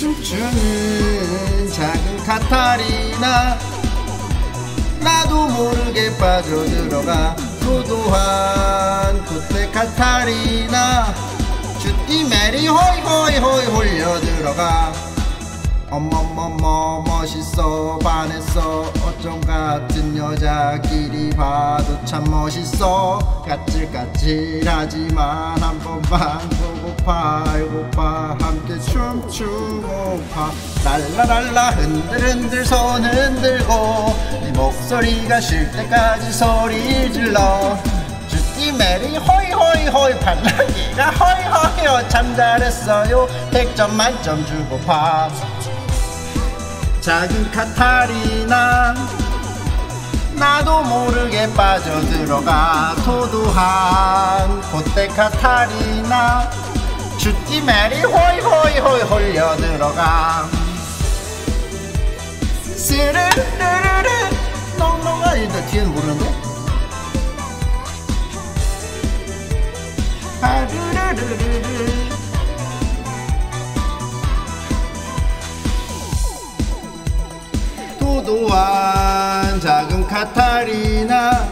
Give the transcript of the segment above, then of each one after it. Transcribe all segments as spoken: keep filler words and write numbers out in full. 춤추는 작은 카타리나, 나도 모르게 빠져들어가 도도한 그때 카타리나, 주띠 메리 호이 호이 호이 홀려들어가. 어머머머 멋있어 반했어, 어쩜 같은 여자끼리 봐도 참 멋있어. 까칠까칠하지만 한 번만 보고파 알고파 함께 춤추고파. 랄라랄라 흔들흔들 손 흔들고 네 목소리가 쉴 때까지 소리 질러. 주띠 메리 호이 호이 호이 팔랑이가 호이 호이 호 참 잘했어요. 백 점 만점 주고파. 작은 카타리나 나도 모르게 빠져들어가 도도한 그때 카타리나, 주띠 메리 호이 호이 호이 홀려들어가. 스르르르르 농농. 아 일단 뒤에는 모르는데. 하르르르르. 도도한 작은 카타리나,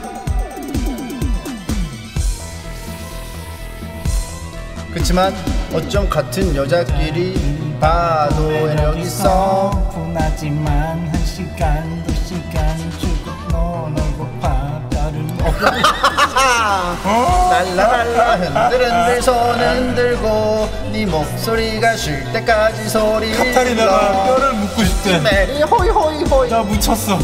그치만 어쩜 같은 여자끼리 봐도 매력 있어. 분하지만 한 시간 두 시간 주고 놀고파 다른 랄라랄라 흔들흔들 손 흔들고 네 목소리가 쉴 때까지 소리 질러. 카타리나가 뼈를 묻고 싶대. 메리 호이 호이 호이 나 묻혔어.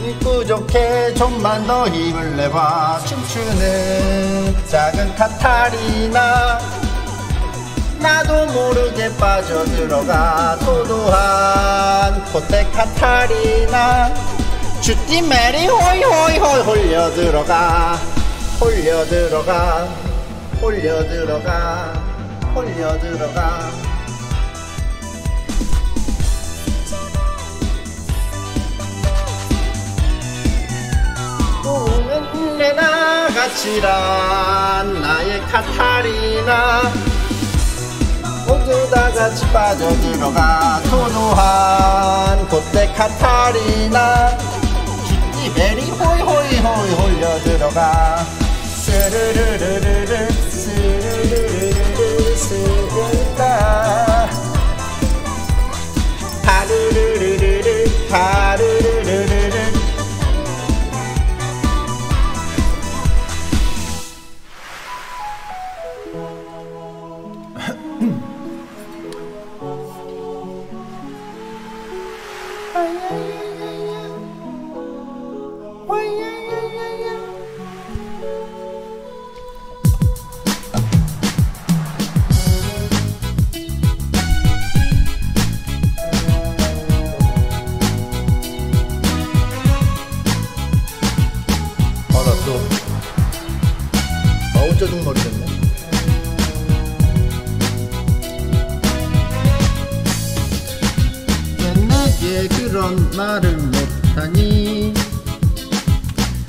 이 부족해 좀만 더 힘을 내봐. 춤추는 작은 카타리나 나도 모르게 빠져들어가 도도한 그때 카타리나, 주띠 메리 호이 호이 호이 홀려들어가 홀려들어가 홀려들어가 홀려들어가. 꿈은 내 나같이란 나의 카타리나, 모두 다같이 빠져들어가 도도한 그때 카타리나, 메리 호이 호이 호이 홀려들어가. 스르르르르르 스르르르르 스르르다. 파르르르르르 파르르르르르. 왜 그런 말을 못하니,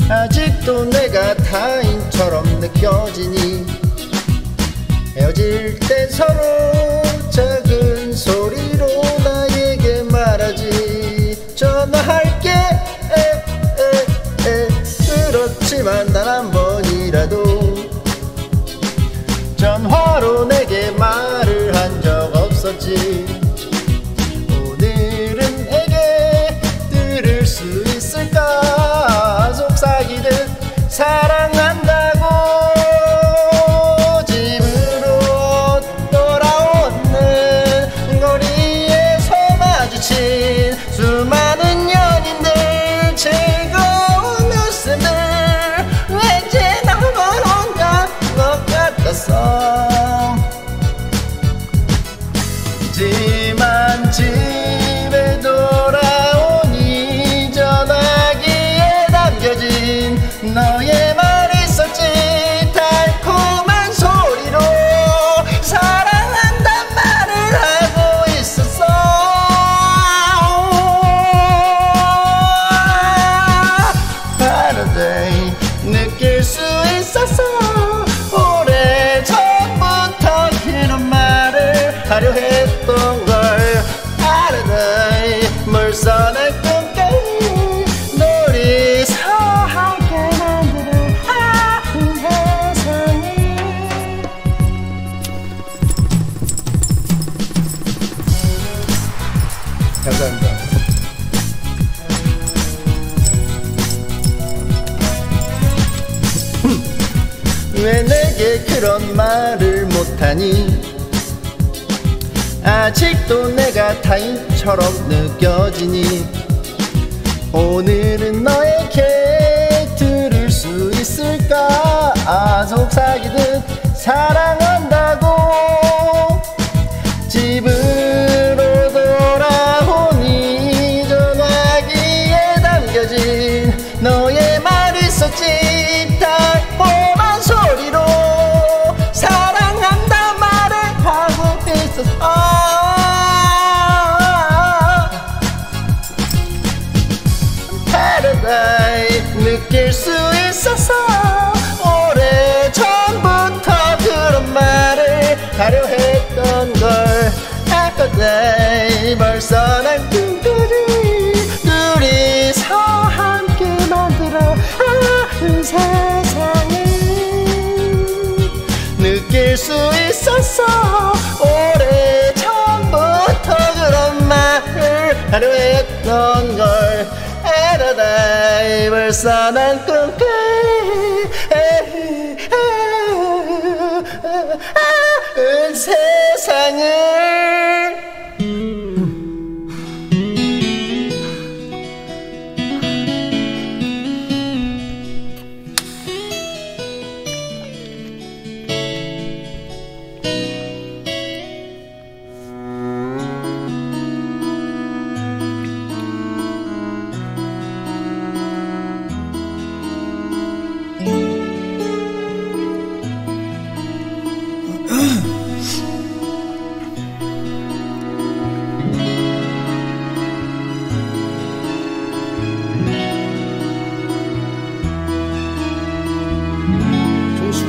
아직도 내가 타인처럼 느껴지니. 헤어질 때 서로 작은 소리로 나에게 말하지. 전화할게 에, 에, 에. 그렇지만 단 한 번이라도 전화로 내게 말을 한 적 없었지. 사랑한다고 집으로 돌아오는 거리에서 마주친 수많은 연인들, 즐거운 웃음들, 왠지 나만 혼자 것 같았어. 하지만 집에 돌아오니 전화기에 담겨진 너의 말이 있었지. 달콤한 소리로 사랑한단 말을 하고 있었어. Paradise 느낄 수 있었어. 오래전부터 이런 말을 하려 했던 감사합니다. 왜 내게 그런 말을 못하니? 아직도 내가 타인처럼 느껴지니? 오늘은 너에게 들을 수 있을까? 아, 속삭이듯 사랑한다고 집으로 돌아오니 전화기에 담겨진 너의 말이 있었지. 달콤한 소리로 사랑한다 말을 하고 있었어. Paradise 느낄 수 있었어. 오래전부터 그런 말을 하려 했던 걸 Paradise 벌써 난 꿈들이 둘이서 함께 만들어 아는 세상을 느낄 수 있었어. 오래전부터 그런 말을 하려 했던 걸 Paradise 벌써 난 꿈까지 은 세상을.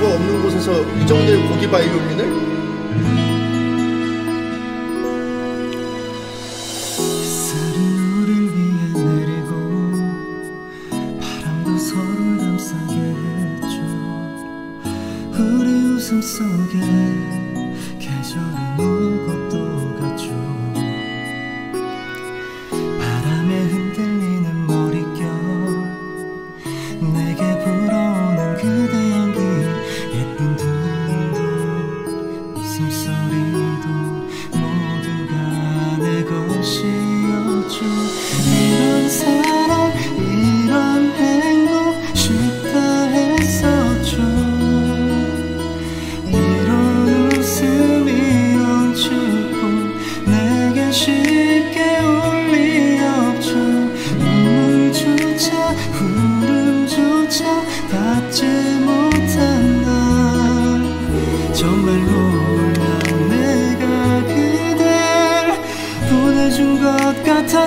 없는 곳에서 이 정도의 고기 바이올린을? 저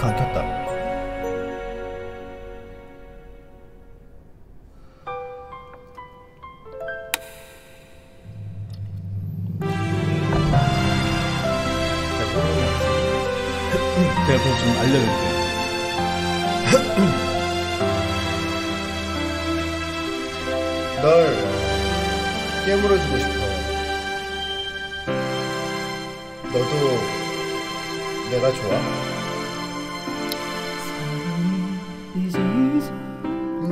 마이크 안 켰다. 제가 그래서 좀 알려드릴게요. 널 깨물어주고 싶어. 너도 내가 좋아. 음,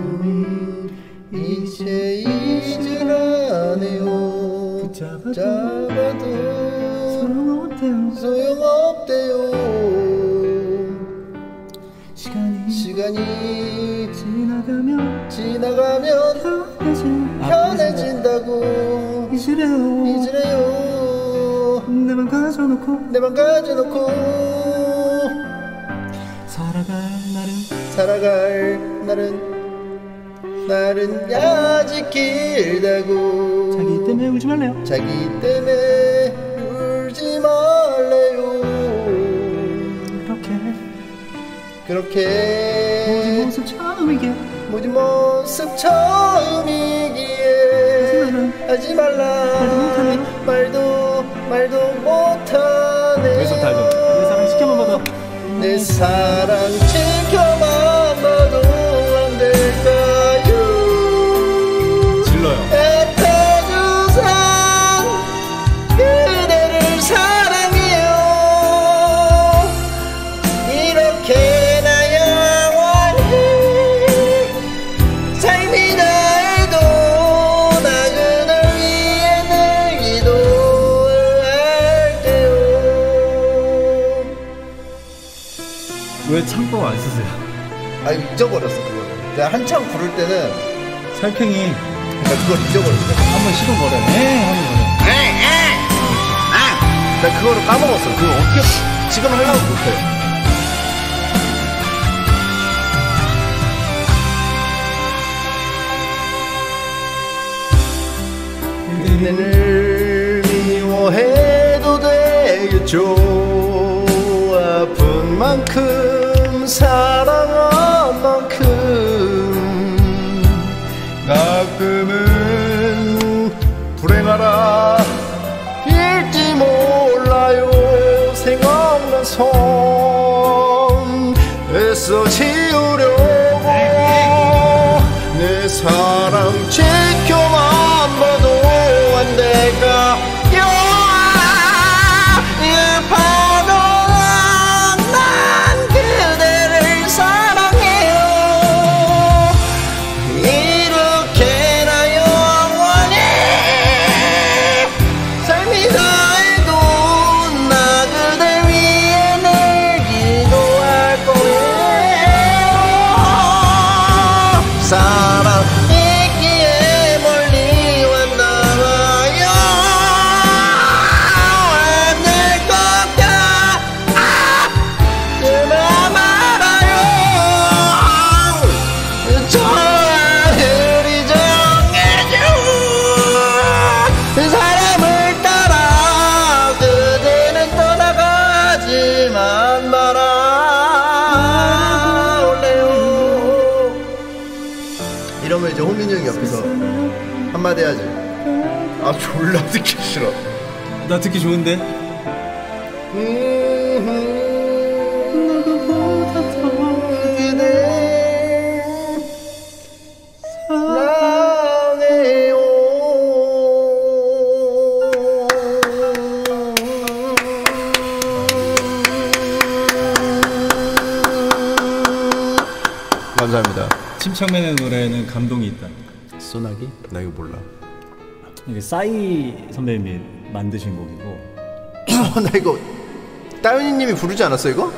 이제 잊을 안 해요. 붙잡아도 소용없대요. 소용없대요. 시간이, 시간이 지나가면 지나가면 편해진, 편해진다고 잊으래요. 잊으래요. 내만 가져놓고 내만 가져놓고 살아갈 날은 살아갈 날은 날은 아직 길다고. 자기 때문에 울지 말래요. 자기 때문에 울지 말래요. 그렇게 모든 모습 처음이기에 모든 모습 처음이기에 하지 말라. 말도 말도 못하네. 내 사랑 지켜만 봐도 내 사랑 지켜만 봐도 안 될까요? 질러요. 에페소상 그대를 사랑해요. 이렇게 왜 창법 안 쓰세요? 아, 잊어버렸어 그거를. 내가 한창 부를 때는 살쾡이 그러니까 그걸 잊어버렸어. 한번 시동 걸어. 에 하는 거래. 에에아 나 그거를 까먹었어. 그거 어떻게 지금 하려고 못해. 그대를 미워해도 되겠죠. 아픈 만큼 사랑한 만큼 가끔은 불행하라 일지 몰라요. 생각난 손 애써 지우려고 내 사랑 지켜만 봐도 안 될까? 사랑이기에 멀리 왔나봐요. 안 될 것 같아. 그만 말아요. 저 하늘이 정해준 그 사람을 따라 그대는 떠나가지만 말아. 이러면 이제 홍민이 형이 옆에서 한마디 해야지. 아 졸라 듣기 싫어. 나 듣기 좋은데? 너보다 더 그대 사랑해요. 감사합니다. 침착맨의 노래는 감동이 있다. 소나기? 나 이거 몰라. 이게 싸이 선배님이 만드신 곡이고. 나 이거 따윤이님이 부르지 않았어 이거?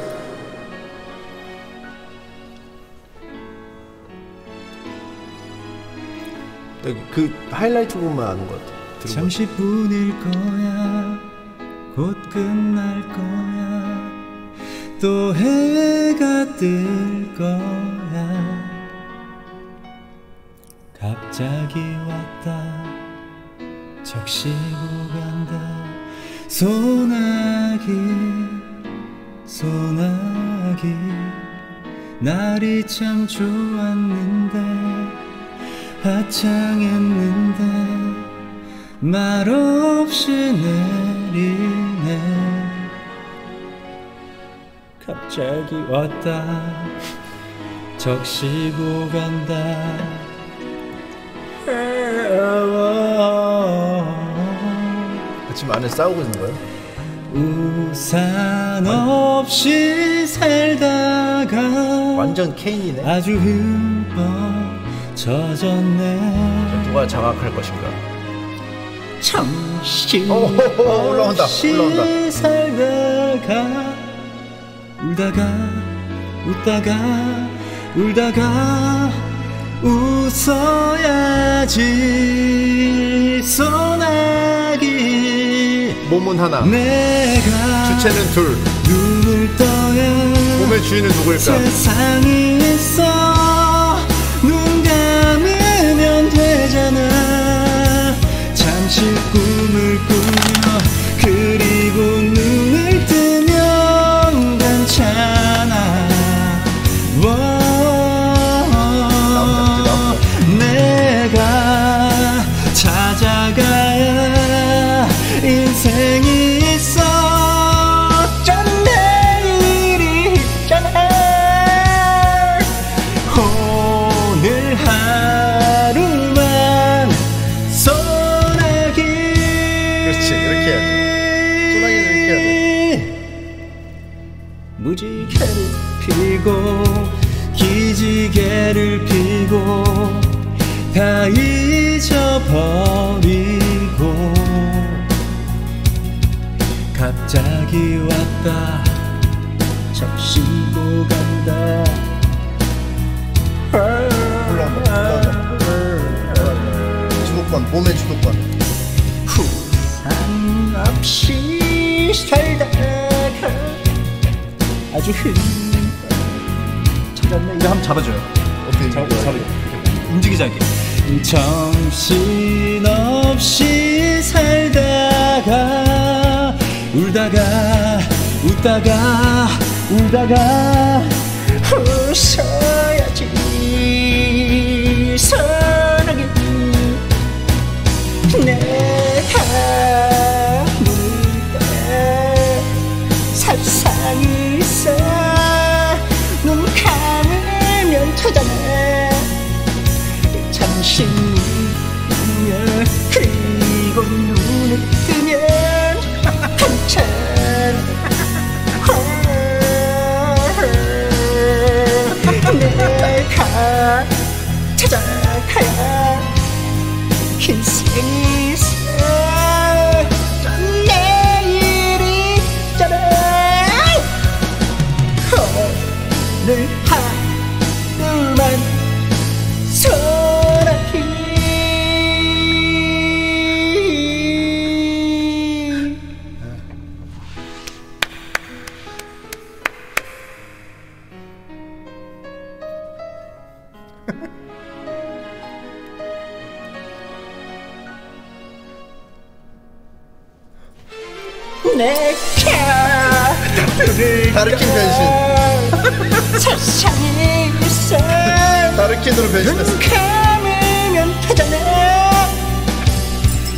나 그 하이라이트 부분만 아는 것 같아. 잠시 뿐일 거야. 곧 끝날 거야. 또 해가 뜰 거야. 갑자기 왔다 적시고 간다 소나기 소나기 이야기 날이 참 좋았는데 화창했는데 말없이 내리네. 갑자기 왔다 적시고 간다. 지금 안에 싸우고 있는 거예요? 우산 없이 살다가 완전 케인이네. 아주 흠뻑 젖었네. 누가 장악할 것인가? 정신 없이 올라온다. 살다가 울다가 웃다가 울다가 웃어야지. 소나기 몸은 하나 내가 주체는 둘. 눈을 떠야 몸의 주인은 누구일까? 세상이 있어. 눈 감으면 되잖아. 잠시 꿈을 꾸며 그리고 눈을 뜨면 괜찮아. 내가 찾아가야 인생이 있어. 어쩐 내일이 있잖아. 오늘 하루만 소나기. 그렇지, 이렇게 해야지. 소나기는 이렇게 해야지. 무지개를 피고 기지개를 피고 다 잊어버리고 갑자기 왔다 적시고 간다. 주도권 몸의 주도권. 후산 없이 살다가 아주 흠 찾았네. 이거 한번 잡아줘요. 어떻게 잡아줘요? 움직이지 않게. 정신없이 살다가 울다가 웃다가 울다가 웃어야지. 사랑이 내가 물다 살상이 있어. 눈 감으면 터져나. 잠시 눈을 그리고 눈을 뜨면 괜찮아. 내가 찾아가야 인생이 있어. 내일이 있잖아. 오늘 하루만 내가 다르킨 변신. 세상에 있어. 다르킨으로 변신했어. 눈 감으면 터져나.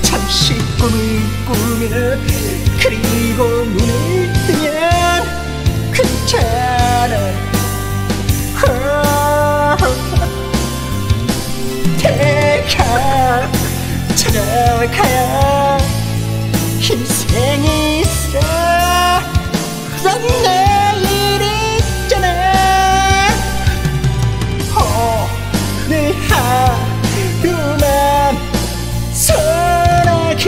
잠시 꿈을 꾸며 그리고 눈을 뜨면 괜찮아. 내가 찾아가야 인생이 있어. 그럼 내일이 있잖아. 오늘 하루만 소나기.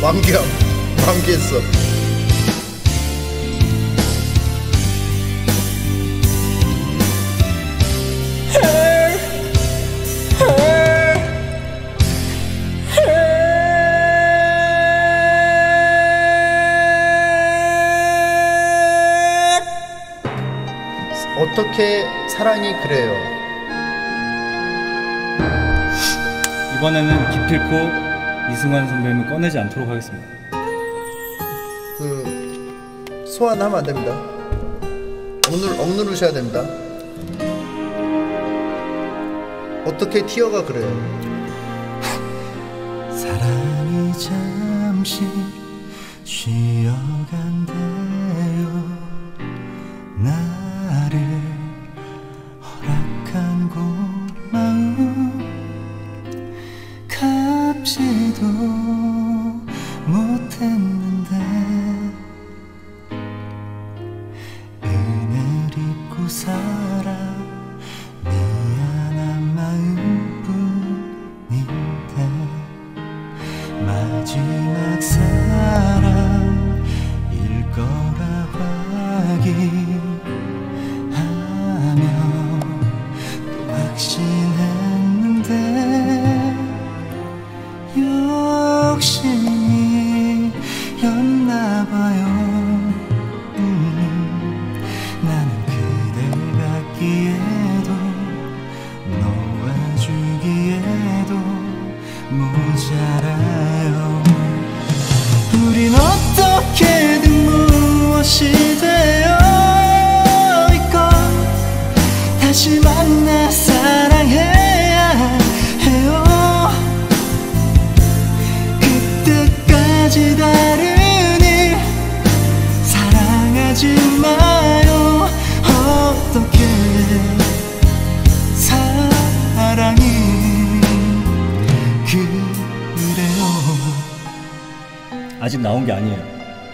만기야, 만기했어. 어떻게 사랑이 그래요. 이번에는 기필코 이승환 선배님을 꺼내지 않도록 하겠습니다. 그 소환하면 안 됩니다. 오늘 억누르셔야 됩니다. 어떻게 티어가 그래요. 사랑이 잠시 쉬어간대요. 나를 허락한 고마움 갚지도 못했는데 은혜를 잊고 살아 미안한 마음뿐인데 마지막 사랑일 거라 확인 욕심이었나봐요. 음, 나는 그댈 갖기에도 놓아주기에도 모자라요. 우린 어떻게든 무엇이 되어 있고 다시 만나 사랑해야 해요. 그때까지 다른 일 사랑하지 마요. 어떻게 사랑이 그래요. 아직 나온 게 아니에요.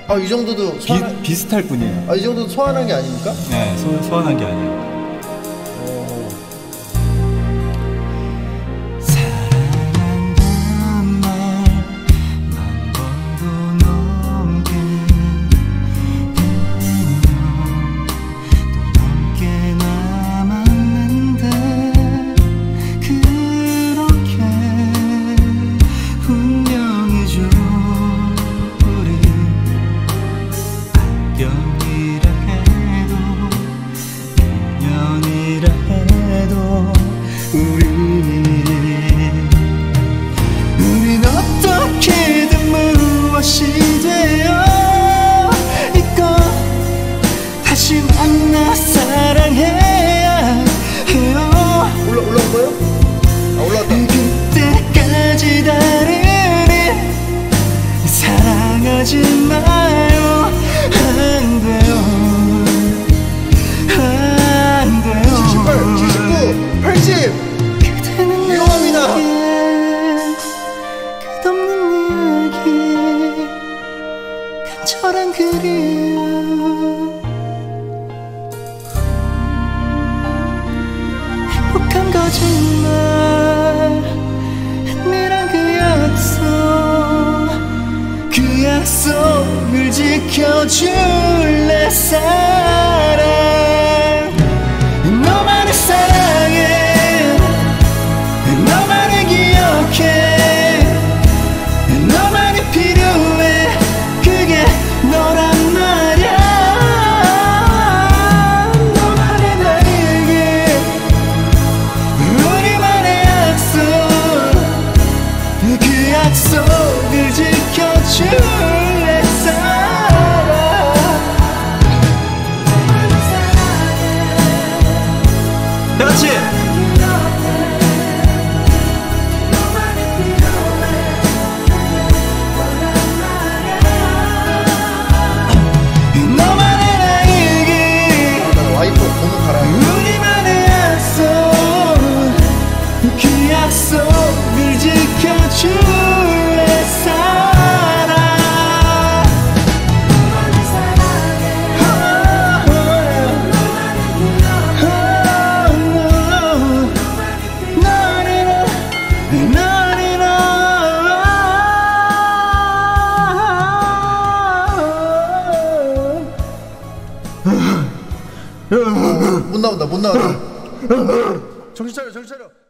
아, 이 정도도 소환한... 비, 비슷할 뿐이에요. 아, 이 정도도 소환한 게 아닙니까? 네, 소, 소환한 게 아니에요. 인연이라 해도 인연이라 해도 우린 우린 어떻게든 무엇이 되어 있고 다시 만나 사랑해야 해요. 올라 올라온 거예요? 아, 올라왔다. 그때까지 다른 일 사랑하지 마요. 안 돼요. 안 돼요. 칠십팔, 칠십구, 팔십. 위험합니다. 끝없는 이야기 간절한 그리움 행복한 거짓말 은밀한 그 약속 그 약속 지켜줄래 사랑. 너만을 사랑해. 너만을 기억해. 너만이 필요해. 그게 너란 말야. 너만의 나에게 우리만의 약속 그 약속을 지켜줄래 사랑. 그렇지. 너만의 나에게 우리만의 약속 그 약속을 지켜줄래 사랑. 너만을 사랑해. 못 나온다, 못 나온다. 정신 차려, 정신 차려.